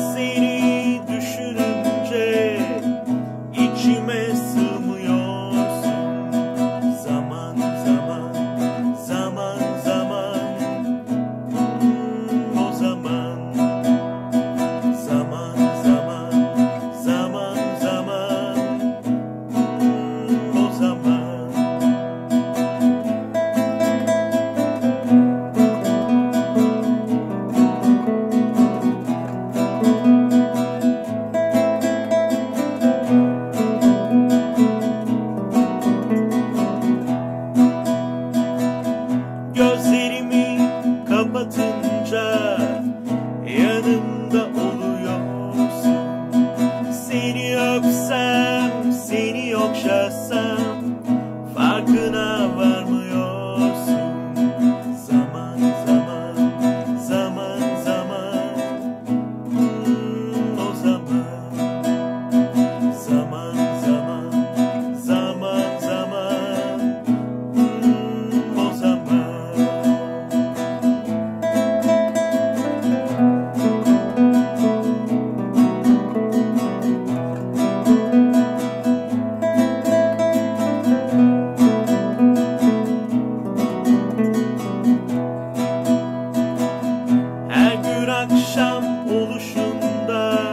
Seni düşününce içime sığmıyorsun. Zaman zaman, zaman zaman, o zaman. Zaman zaman, zaman zaman, o zaman. Gözlerimi kapatınca yanımda oluyorsun. Seni öpsem, seni okşasam farkına varmıyorsun. Zaman zaman, zaman zaman, o zaman. Zaman zaman, zaman zaman, o zaman. Akşam oluşunda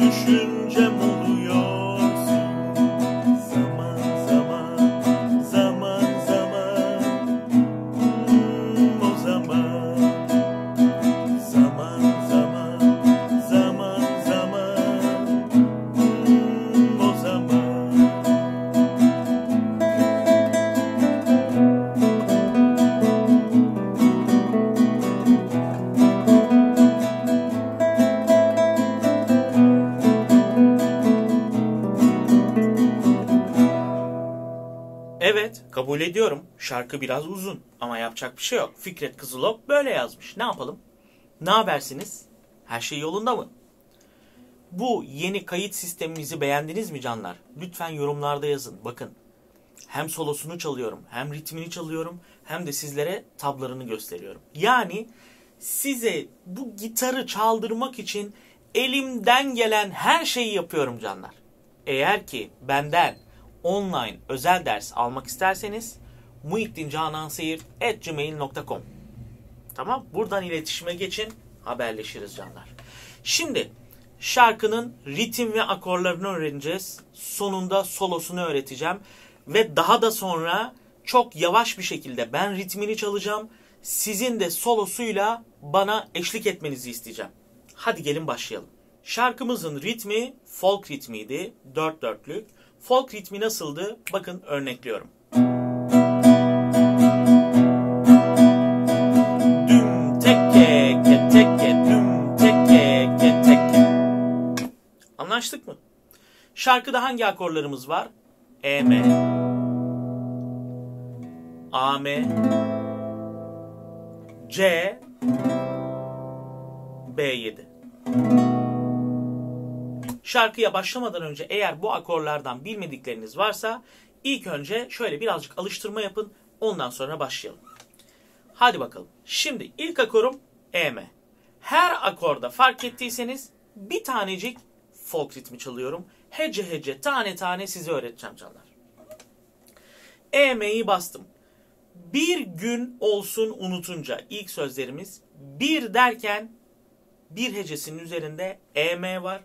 Düşüncem oluyorsun. Zaman zaman, zaman zaman, o zaman. Zaman zaman, zaman zaman, o zaman. Evet, kabul ediyorum. Şarkı biraz uzun ama yapacak bir şey yok. Fikret Kızılok böyle yazmış. Ne yapalım? Ne habersiniz? Her şey yolunda mı? Bu yeni kayıt sistemimizi beğendiniz mi canlar? Lütfen yorumlarda yazın. Bakın, hem solosunu çalıyorum, hem ritmini çalıyorum, hem de sizlere tablarını gösteriyorum. Yani size bu gitarı çaldırmak için elimden gelen her şeyi yapıyorum canlar. Eğer ki benden online özel ders almak isterseniz muhittincananseyirt@gmail.com. Tamam, buradan iletişime geçin, haberleşiriz canlar. Şimdi şarkının ritim ve akorlarını öğreneceğiz. Sonunda solosunu öğreteceğim ve daha da sonra çok yavaş bir şekilde ben ritmini çalacağım. Sizin de solosuyla bana eşlik etmenizi isteyeceğim. Hadi gelin başlayalım. Şarkımızın ritmi folk ritmiydi. 4/4'lük. Folk ritmi nasıldı? Bakın örnekliyorum. Düm tekke ke tekke, düm tekke ke tekke. Anlaştık mı? Şarkıda hangi akorlarımız var? E M, A M, C, B7. Şarkıya başlamadan önce eğer bu akorlardan bilmedikleriniz varsa ilk önce şöyle birazcık alıştırma yapın. Ondan sonra başlayalım. Hadi bakalım. Şimdi ilk akorum E-M. Her akorda fark ettiyseniz bir tanecik folk ritmi çalıyorum. Hece hece, tane tane size öğreteceğim canlar. E-M'yi bastım. Bir gün olsun unutunca, ilk sözlerimiz. Bir derken bir hecesinin üzerinde E-M var.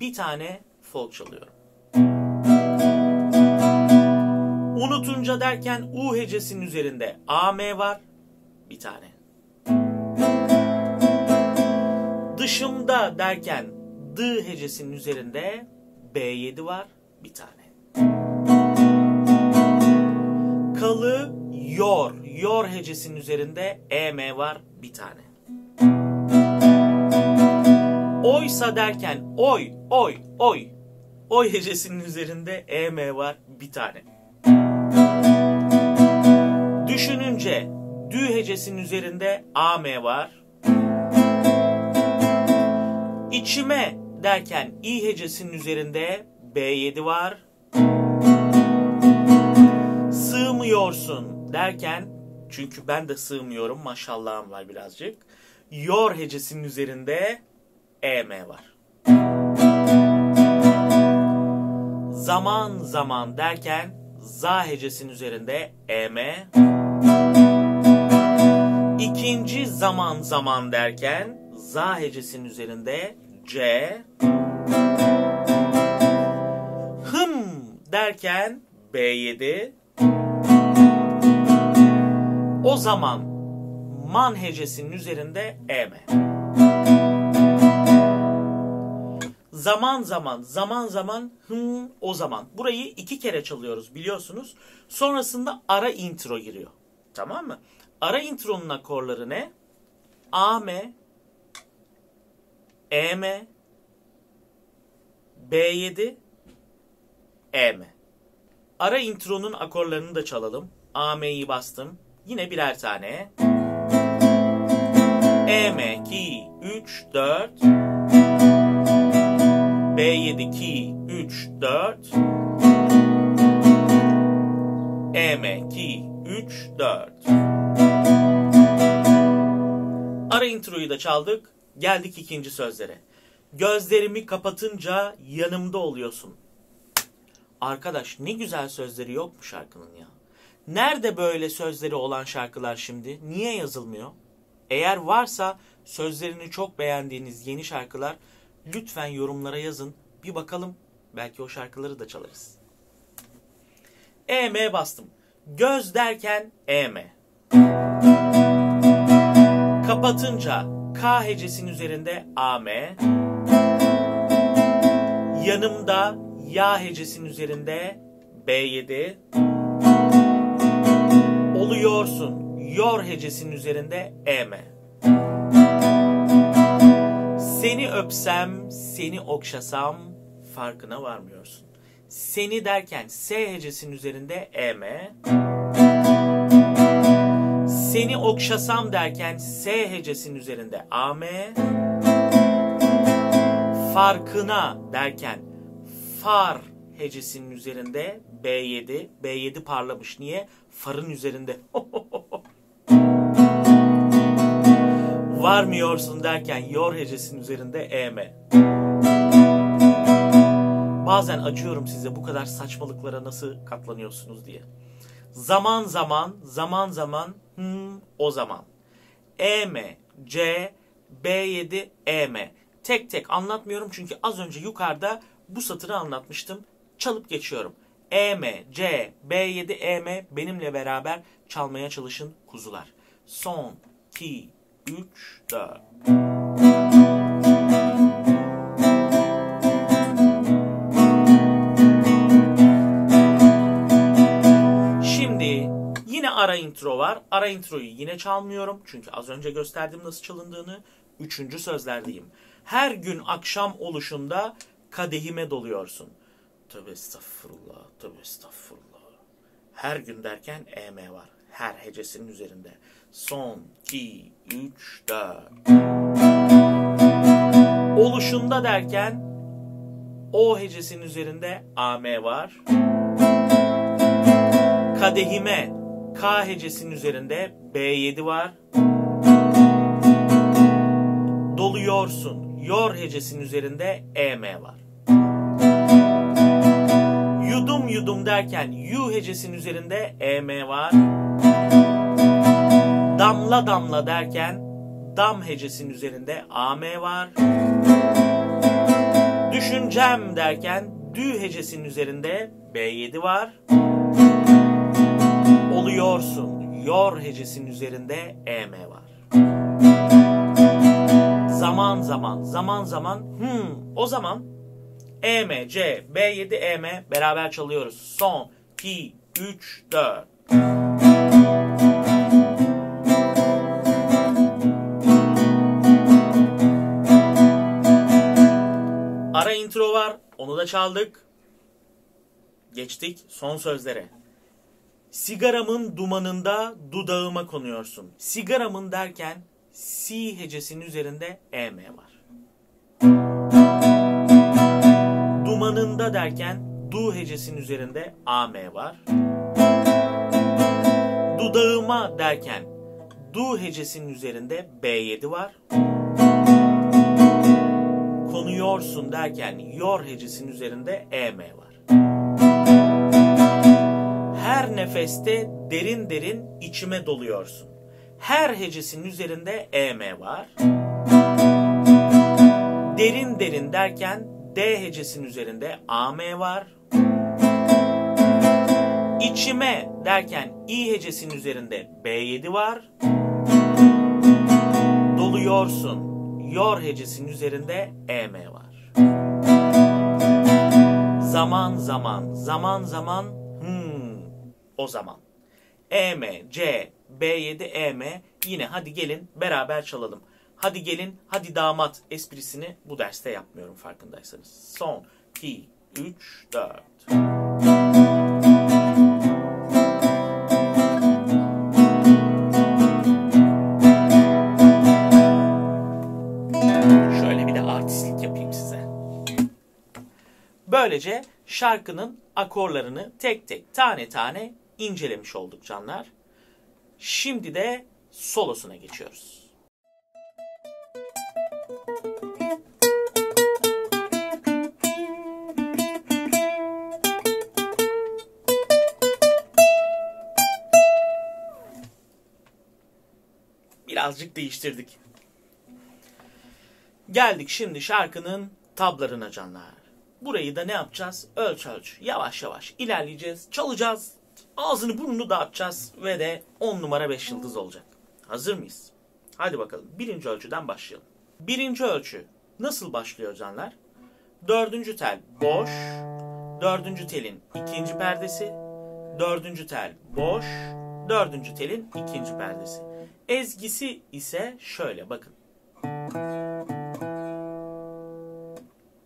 Bir tane folk çalıyorum. Amca derken U hecesinin üzerinde AM var. Bir tane. Dışımda derken D hecesinin üzerinde B7 var. Bir tane. Kalıyor. Yor hecesinin üzerinde EM var. Bir tane. Oysa derken oy, oy, oy. Oy hecesinin üzerinde EM var. Bir tane. Düşününce dü hecesinin üzerinde AM var. İçime derken i hecesinin üzerinde B7 var. Sığmıyorsun derken çünkü ben de sığmıyorum maşallahım var birazcık. Yor hecesinin üzerinde EM var. Zaman zaman derken za hecesinin üzerinde EM. İkinci zaman zaman derken za hecesinin üzerinde C. Hım derken B7. O zaman man hecesinin üzerinde EM. Zaman zaman, zaman zaman, hım, o zaman. Burayı iki kere çalıyoruz biliyorsunuz. Sonrasında ara intro giriyor. Tamam mı? Ara intronun akorları ne? AM, EM, B7, EM. Ara intronun akorlarını da çalalım. AM'yi bastım. Yine birer tane. EM, 2, 3, 4. B7, 2, 3, 4. EM, 2, 3, 4. Ara introyu da çaldık. Geldik ikinci sözlere. Gözlerimi kapatınca yanımda oluyorsun. Arkadaş ne güzel sözleri yok mu şarkının ya? Nerede böyle sözleri olan şarkılar şimdi? Niye yazılmıyor? Eğer varsa sözlerini çok beğendiğiniz yeni şarkılar lütfen yorumlara yazın. Bir bakalım. Belki o şarkıları da çalarız. EM bastım. Göz derken EM. Kapatınca K hecesinin üzerinde AM. Yanımda Ya hecesinin üzerinde B7. Oluyorsun Yor hecesinin üzerinde EM. Seni öpsem, seni okşasam farkına varmıyorsun. Seni derken S hecesinin üzerinde EM. Seni okşasam derken S hecesinin üzerinde AM. Farkına derken far hecesinin üzerinde B7. B7 parlamış. Niye? Farın üzerinde. Varmıyorsun derken yor hecesinin üzerinde EM. Bazen açıyorum size bu kadar saçmalıklara nasıl katlanıyorsunuz diye. Zaman zaman, zaman zaman, o zaman. EM, C, B7, EM. Tek tek anlatmıyorum çünkü az önce yukarıda bu satırı anlatmıştım. Çalıp geçiyorum. EM, C, B7, EM benimle beraber çalmaya çalışın kuzular. Son, 2, 3, 4. Ara intro var. Ara introyu yine çalmıyorum. Çünkü az önce gösterdim nasıl çalındığını. Üçüncü sözlerdeyim. Her gün akşam oluşunda kadehime doluyorsun. Tövbe estağfurullah, tövbe estağfurullah. Her gün derken EM var. Her hecesinin üzerinde. Son, 2, 3, 4. Oluşunda derken O hecesinin üzerinde AM var. Kadehime K hecesinin üzerinde B7 var. Doluyorsun. Yor hecesinin üzerinde EM var. Yudum yudum derken Yu hecesinin üzerinde EM var. Damla damla derken Dam hecesinin üzerinde AM var. Düşüncem derken Dü hecesinin üzerinde B7 var. oluyorsun. Yor hecesinin üzerinde eme var. Zaman zaman, zaman zaman, o zaman em, c, b7, em beraber çalıyoruz. Son, pi, 3, 4. Ara intro var, onu da çaldık. Geçtik son sözlere. Sigaramın dumanında dudağıma konuyorsun. Sigaramın derken si hecesinin üzerinde em var. Dumanında derken du hecesinin üzerinde am var. Dudağıma derken du hecesinin üzerinde b7 var. Konuyorsun derken yor hecesinin üzerinde em var. Her nefeste derin derin içime doluyorsun. Her hecesinin üzerinde em var. Derin derin derken d hecesinin üzerinde am var. İçime derken i hecesinin üzerinde b7 var. Doluyorsun yor hecesinin üzerinde em var. Zaman zaman, zaman zaman, o zaman. Em, c, b7, em. Yine hadi gelin beraber çalalım. Hadi gelin, hadi damat esprisini bu derste yapmıyorum farkındaysanız. Son, pi, 3, 4. Böylece şarkının akorlarını tek tek tane tane incelemiş olduk canlar. Şimdi de solosuna geçiyoruz. Birazcık değiştirdik. Geldik şimdi şarkının tablarına canlar. Burayı da ne yapacağız? Ölç ölç. Yavaş yavaş ilerleyeceğiz, çalacağız, ağzını burnunu dağıtacağız ve de 10 numara 5 yıldız olacak. Hazır mıyız? Hadi bakalım, birinci ölçüden başlayalım. Birinci ölçü nasıl başlıyor canlar? Dördüncü tel boş, dördüncü telin ikinci perdesi, dördüncü tel boş, dördüncü telin ikinci perdesi. Ezgisi ise şöyle, bakın.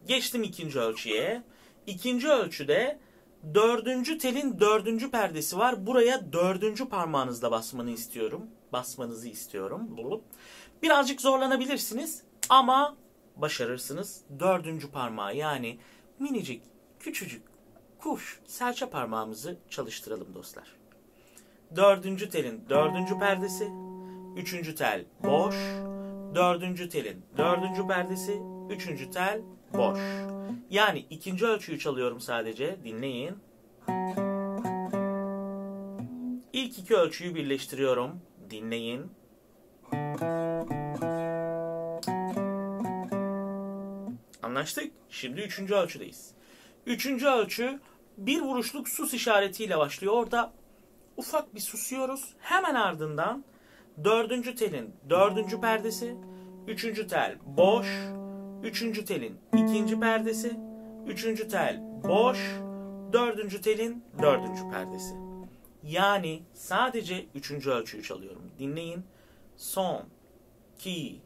Geçtim ikinci ölçüye. İkinci ölçüde dördüncü telin dördüncü perdesi var. Buraya dördüncü parmağınızla basmanızı istiyorum. Birazcık zorlanabilirsiniz ama başarırsınız. Dördüncü parmağı, yani minicik, küçücük, kuş, serçe parmağımızı çalıştıralım dostlar. Dördüncü telin dördüncü perdesi, üçüncü tel boş, dördüncü telin dördüncü perdesi, üçüncü tel boş. Yani ikinci ölçüyü çalıyorum sadece. Dinleyin. İlk iki ölçüyü birleştiriyorum. Dinleyin. Anlaştık. Şimdi üçüncü ölçüdeyiz. Üçüncü ölçü bir vuruşluk sus işaretiyle başlıyor. Orada ufak bir susuyoruz. Hemen ardından dördüncü telin dördüncü perdesi, üçüncü tel boş, üçüncü telin ikinci perdesi, üçüncü tel boş, dördüncü telin dördüncü perdesi. Yani sadece üçüncü ölçüyü çalıyorum. Dinleyin. Son, ki,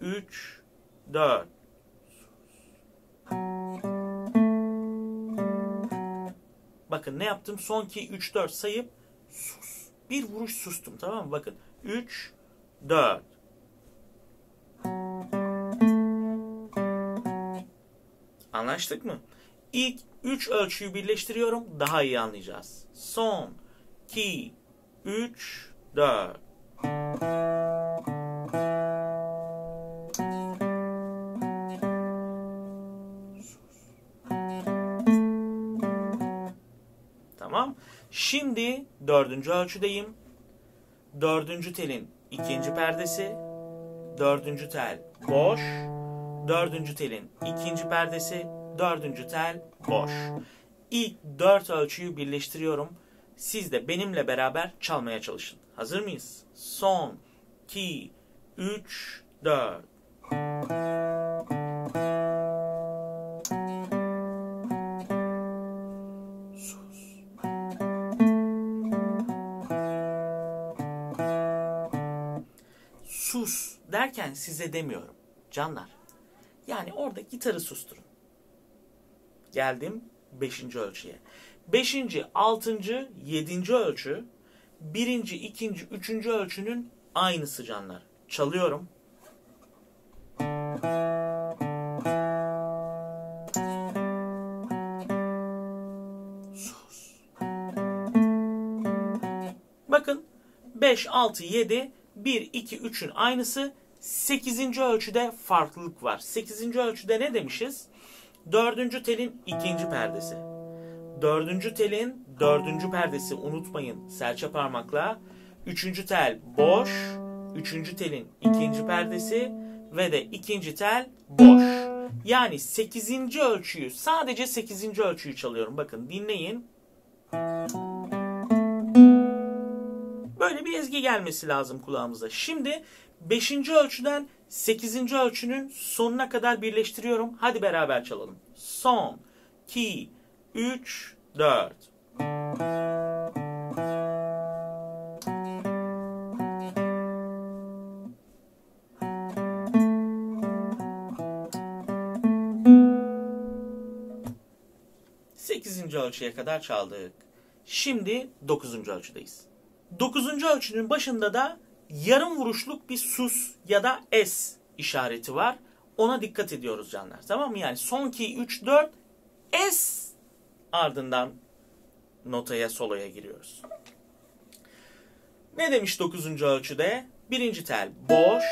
3, 4. Bakın ne yaptım? Son, ki, 3, 4 sayıp sus. Bir vuruş sustum, tamam mı? Bakın. 3, 4. Anlaştık mı? İlk 3 ölçüyü birleştiriyorum. Daha iyi anlayacağız. Son, ki, 3, 4. Tamam. Şimdi dördüncü ölçüdeyim. Dördüncü telin ikinci perdesi, dördüncü tel boş, dördüncü telin ikinci perdesi, dördüncü tel boş. İlk dört ölçüyü birleştiriyorum. siz de benimle beraber çalmaya çalışın. Hazır mıyız? Son, 2, 3, 4. Sus derken size demiyorum canlar. Yani orada gitarı susturun. Geldim 5. ölçüye. 5. 6. 7. ölçü 1. 2. 3. ölçünün aynısı canlar. Çalıyorum. Sus. Bakın 5, 6, 7 1, 2, 3'ün aynısı. 8. ölçüde farklılık var. 8. ölçüde ne demişiz? 4. telin 2. perdesi. 4. telin 4. perdesi, unutmayın, serçe parmakla. 3. tel boş. 3. telin 2. perdesi ve de 2. tel boş. Yani 8. ölçüyü, sadece 8. ölçüyü çalıyorum. Bakın dinleyin. Böyle bir ezgi gelmesi lazım kulağımıza. Şimdi 5. ölçüden 8. ölçünün sonuna kadar birleştiriyorum. Hadi beraber çalalım. Son, 2, 3, 4. Sekizinci ölçüye kadar çaldık. Şimdi 9. ölçüdeyiz. 9. ölçünün başında da yarım vuruşluk bir sus ya da es işareti var. Ona dikkat ediyoruz canlar. Tamam mı? Yani son 2, 3, 4 es, ardından notaya, soloya giriyoruz. Ne demiş 9. ölçüde? 1. tel boş,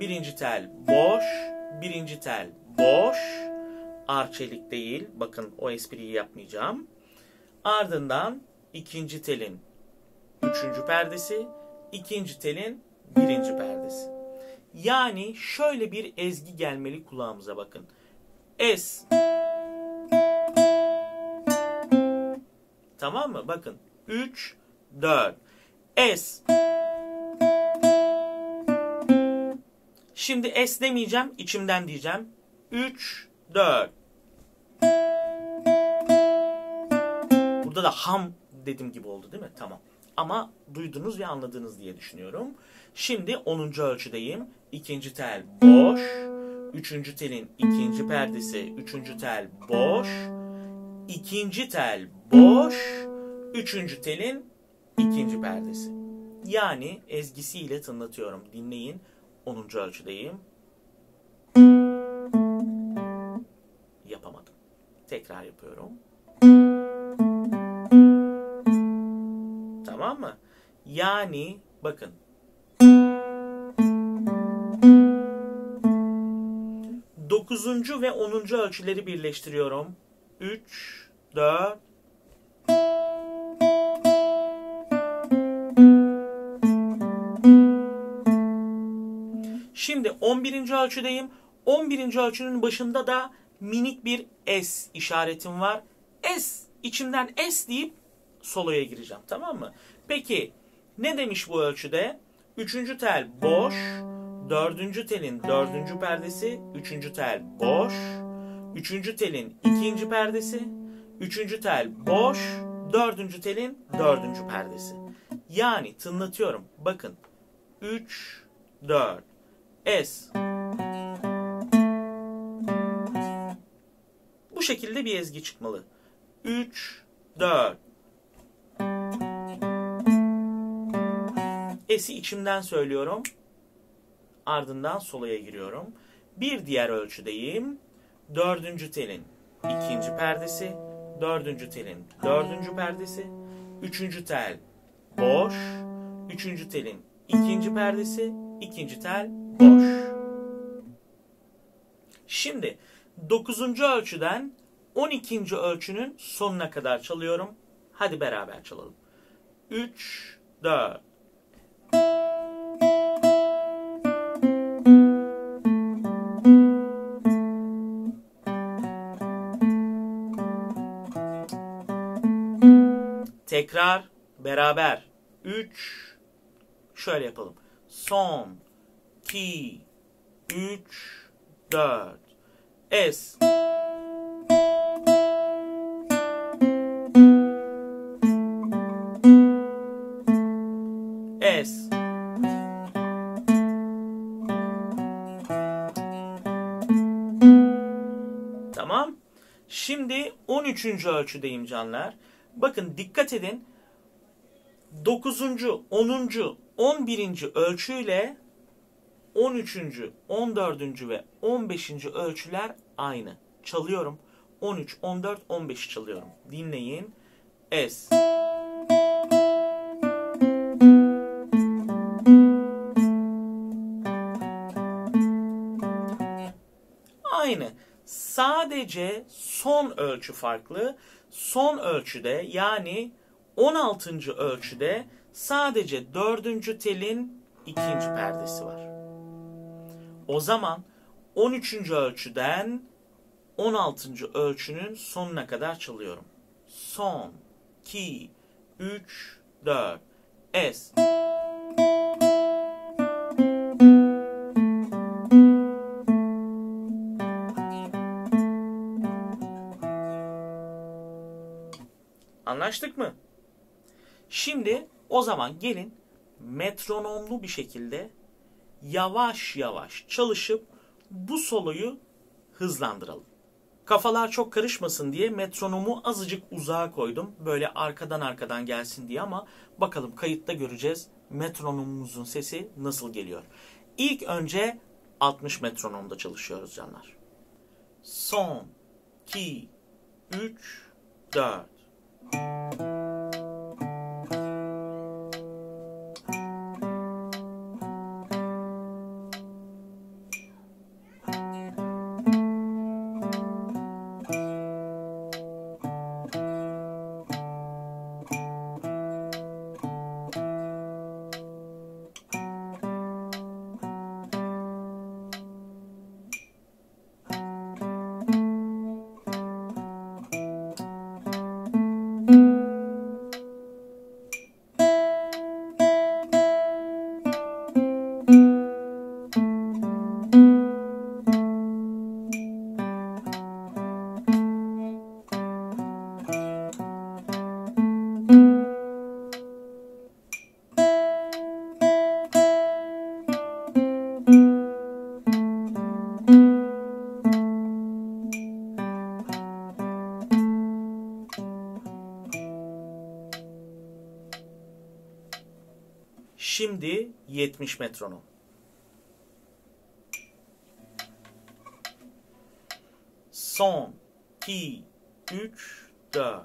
1. tel boş, 1. tel boş. Arçelik değil. Bakın o espriyi yapmayacağım. Ardından 2. telin 3. perdesi, 2. telin 1. perdesi. Yani şöyle bir ezgi gelmeli kulağımıza, bakın. Es. Tamam mı? Bakın. 3, 4. Es. Şimdi es demeyeceğim, içimden diyeceğim. 3, 4. Burada da ham dediğim gibi oldu değil mi? Tamam. Ama duydunuz ve anladınız diye düşünüyorum. Şimdi 10. ölçüdeyim. 2. tel boş. 3. telin 2. perdesi. 3. tel boş. 2. tel boş. 3. telin 2. perdesi. Yani ezgisiyle tınlatıyorum. Dinleyin. 10. ölçüdeyim. Yapamadım. Tekrar yapıyorum. Tamam mı? Yani bakın. Dokuzuncu ve 10. ölçüleri birleştiriyorum. 3, 4. Şimdi 11. ölçüdeyim. 11. ölçünün başında da minik bir es işaretim var. Es, içimden es deyip soloya gireceğim, tamam mı? Peki ne demiş bu ölçüde? 3. tel boş, 4. telin 4. perdesi, 3. tel boş, 3. telin 2. perdesi, 3. tel boş, 4. telin 4. perdesi. Yani tınlatıyorum. Bakın. 3, 4. Es. Bu şekilde bir ezgi çıkmalı. 3, 4. Es'i içimden söylüyorum. Ardından soloya giriyorum. Bir diğer ölçüdeyim. 4. telin 2. perdesi. 4. telin 4. perdesi. 3. tel boş. 3. telin 2. perdesi. 2. tel boş. Şimdi 9. ölçüden 12. ölçünün sonuna kadar çalıyorum. Hadi beraber çalalım. 3, 4. Tekrar beraber. 3 şöyle yapalım. Son 2 3 4 es. Es. Tamam. Şimdi 13. ölçüdeyim canlar. Bakın dikkat edin. 9. 10. 11. ölçüyle 13. 14. ve 15. ölçüler aynı. Çalıyorum. 13, 14, 15 çalıyorum. Dinleyin. Es. Aynı. Sadece son ölçü farklı. Son ölçüde yani 16. ölçüde sadece 4. telin 2. perdesi var. O zaman 13. ölçüden 16. ölçünün sonuna kadar çalıyorum. Son, 2, 3, 4, es. Anlaştık mı? Şimdi o zaman gelin metronomlu bir şekilde yavaş yavaş çalışıp bu soloyu hızlandıralım. Kafalar çok karışmasın diye metronomu azıcık uzağa koydum. Böyle arkadan gelsin diye ama bakalım kayıtta göreceğiz metronomumuzun sesi nasıl geliyor. İlk önce 60 metronomda çalışıyoruz canlar. Son, 2, 3, 4. Şimdi 70 metronom. Son, 2, 3, 4.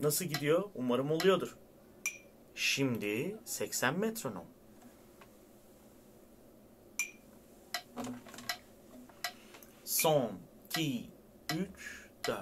Nasıl gidiyor? Umarım oluyordur. Şimdi 80 metronom. Son, 2, 3, 4.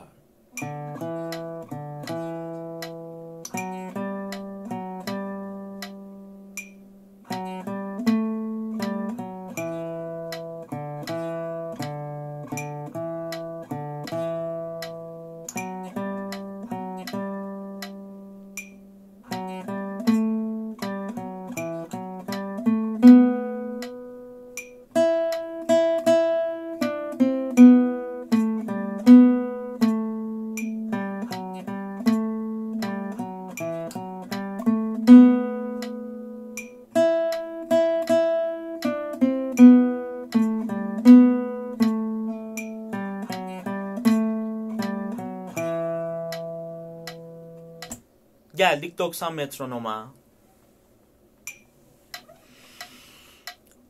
Geldik 90 metronoma.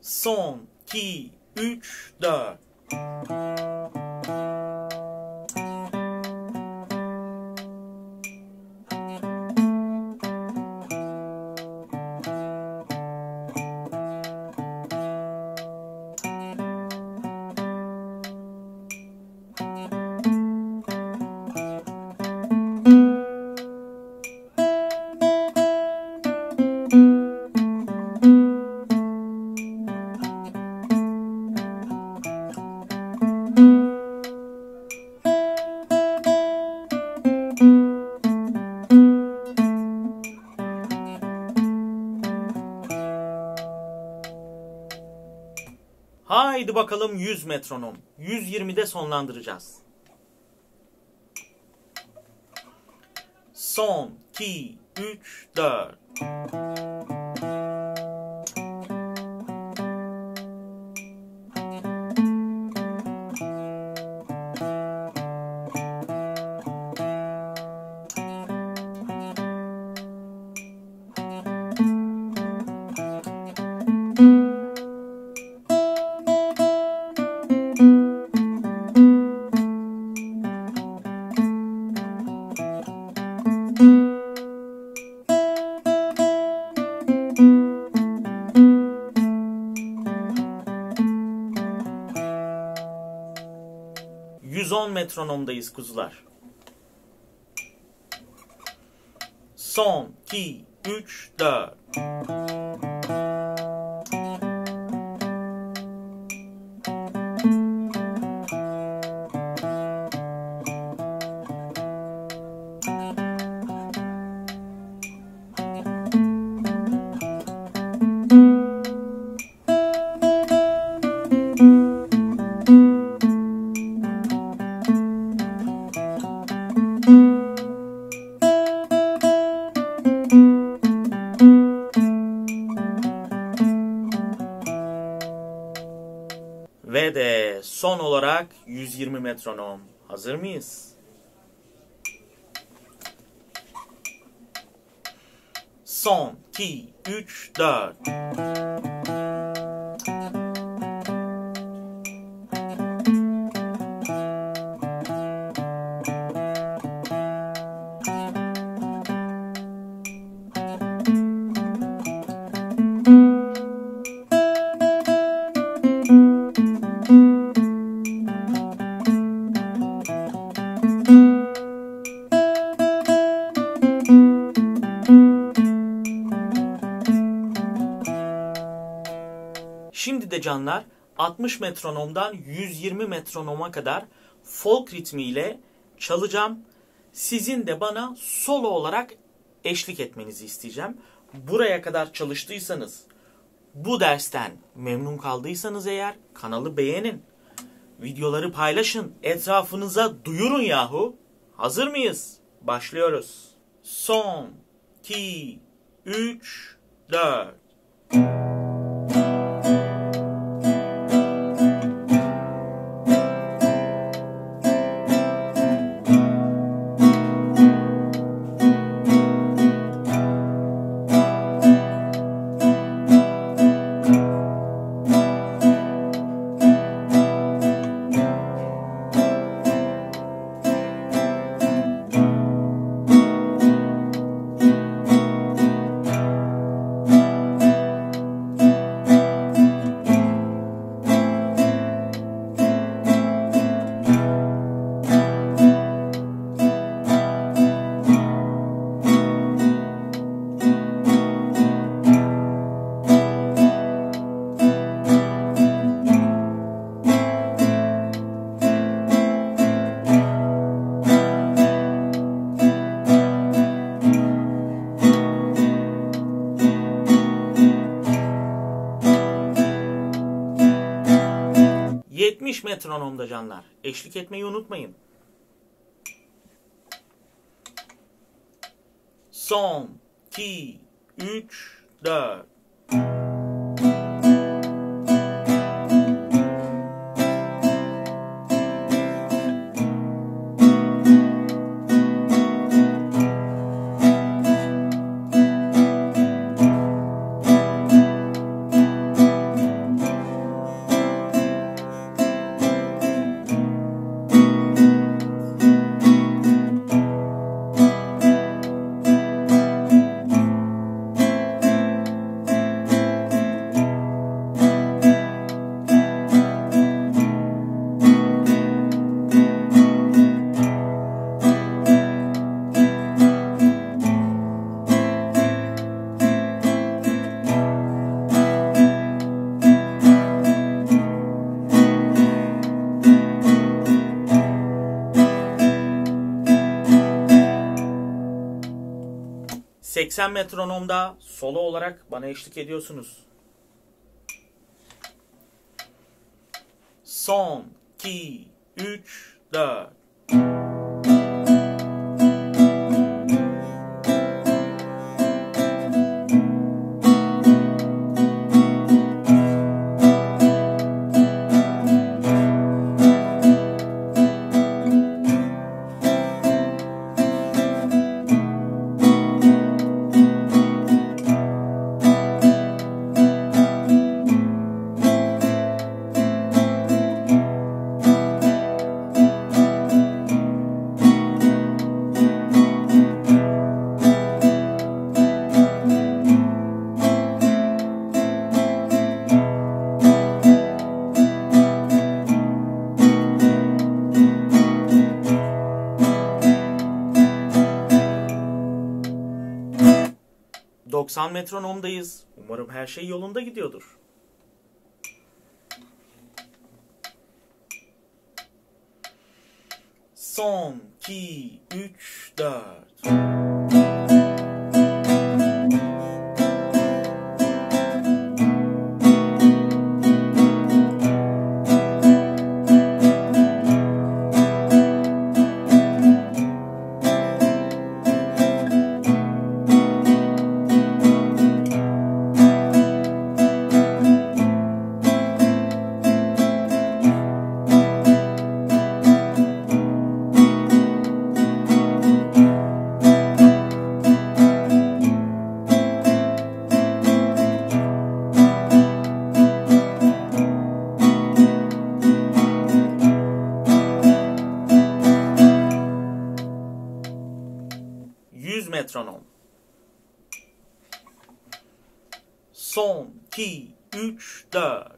Son, 2, 3, 4. Haydi bakalım 100 metronom. 120'de sonlandıracağız. Son, 2, 3, 4. Metronomdayız kuzular. Son, 2, 3, 4. Ve de son olarak 120 metronom. Hazır mıyız? Son, 2, 3, 4. Şimdi de canlar 60 metronomdan 120 metronoma kadar folk ritmiyle çalacağım. Sizin de bana solo olarak eşlik etmenizi isteyeceğim. Buraya kadar çalıştıysanız, bu dersten memnun kaldıysanız eğer kanalı beğenin, videoları paylaşın, etrafınıza duyurun yahu. Hazır mıyız? Başlıyoruz. Son, 2, 3, 4. Metronomda canlar. Eşlik etmeyi unutmayın. Son, 2, 3, 4. 80 metronomda solo olarak bana eşlik ediyorsunuz. Son, 2, 3, 4. Metronomdayız. Umarım her şey yolunda gidiyordur. Son, 2, 3, 4. Metronom. Son, 2, 3, 4.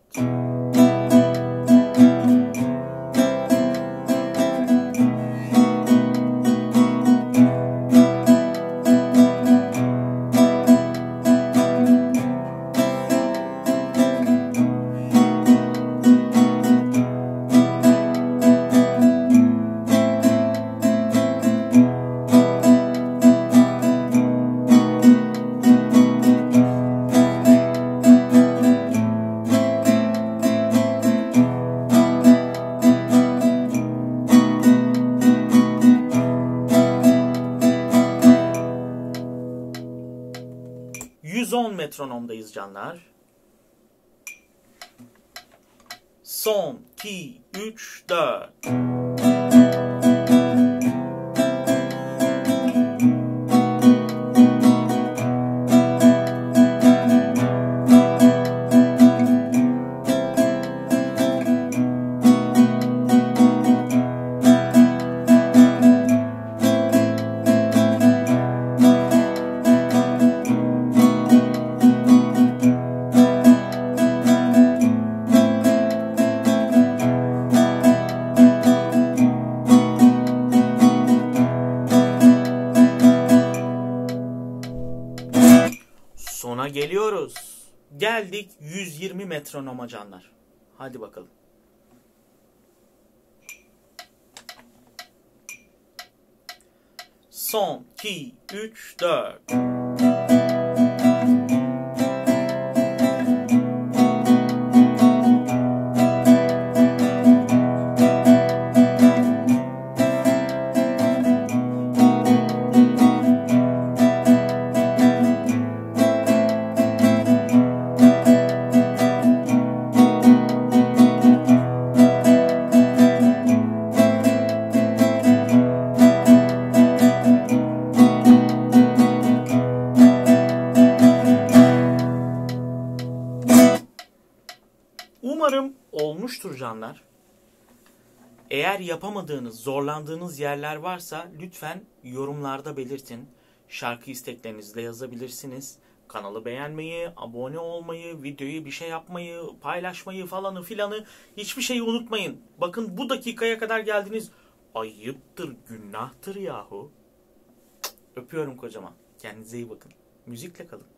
Metronomdayız canlar. Son, 2, 3, 4. Geliyoruz. Geldik 120 metronoma canlar. Hadi bakalım. Son, 2, 3, 4. Canlar. Eğer yapamadığınız, zorlandığınız yerler varsa lütfen yorumlarda belirtin. Şarkı isteklerinizle yazabilirsiniz. Kanalı beğenmeyi, abone olmayı, videoyu bir şey yapmayı, paylaşmayı falanı filanı hiçbir şeyi unutmayın. Bakın bu dakikaya kadar geldiniz. Ayıptır, günahtır yahu. Öpüyorum kocaman. Kendinize iyi bakın. Müzikle kalın.